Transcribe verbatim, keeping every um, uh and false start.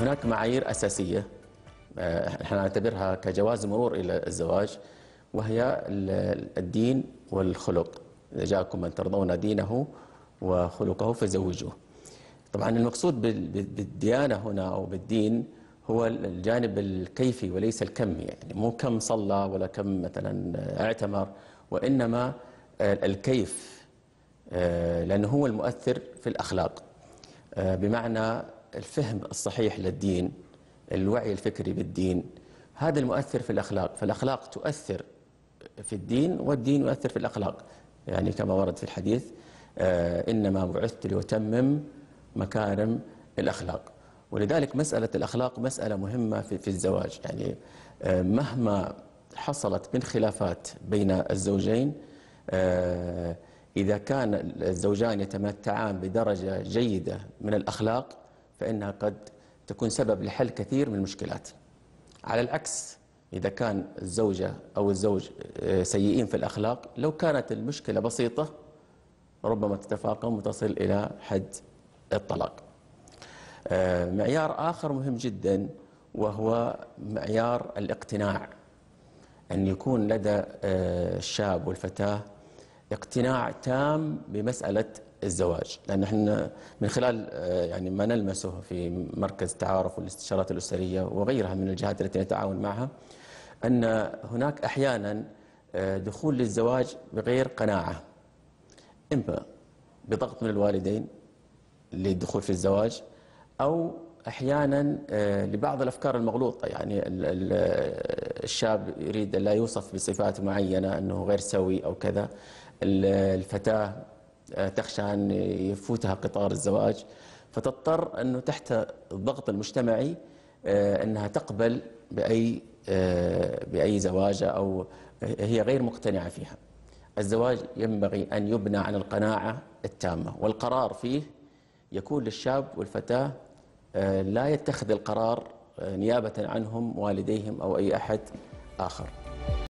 هناك معايير أساسية نحن نعتبرها كجواز مرور إلى الزواج، وهي الدين والخلق. إذا جاءكم من ترضون دينه وخلقه فزوجوه. طبعا المقصود بالديانة هنا أو بالدين هو الجانب الكيفي وليس الكمي، يعني مو كم صلى ولا كم مثلا اعتمر، وإنما الكيف، لأنه هو المؤثر في الأخلاق، بمعنى الفهم الصحيح للدين، الوعي الفكري بالدين، هذا المؤثر في الأخلاق. فالأخلاق تؤثر في الدين والدين يؤثر في الأخلاق، يعني كما ورد في الحديث إنما بعثت لأتمم مكارم الأخلاق. ولذلك مسألة الأخلاق مسألة مهمة في الزواج، يعني مهما حصلت من خلافات بين الزوجين، إذا كان الزوجان يتمتعان بدرجة جيدة من الأخلاق فإنها قد تكون سبب لحل كثير من المشكلات. على العكس، إذا كان الزوجة أو الزوج سيئين في الأخلاق، لو كانت المشكلة بسيطة ربما تتفاقم وتصل إلى حد الطلاق. معيار آخر مهم جدا وهو معيار الاقتناع، أن يكون لدى الشاب والفتاة اقتناع تام بمسألة الزواج، لأن احنا من خلال يعني ما نلمسه في مركز التعارف والاستشارات الأسرية وغيرها من الجهات التي نتعاون معها، أن هناك أحيانا دخول للزواج بغير قناعة، إما بضغط من الوالدين للدخول في الزواج، أو أحيانا لبعض الأفكار المغلوطة، يعني الشاب يريد أن لا يوصف بصفات معينة، أنه غير سوي أو كذا، الفتاة تخشى أن يفوتها قطار الزواج، فتضطر أنه تحت الضغط المجتمعي أنها تقبل بأي بأي زواج أو هي غير مقتنعة فيها. الزواج ينبغي أن يبنى على القناعة التامة، والقرار فيه يكون للشاب والفتاة، لا يتخذ القرار نيابة عنهم والديهم أو أي أحد آخر.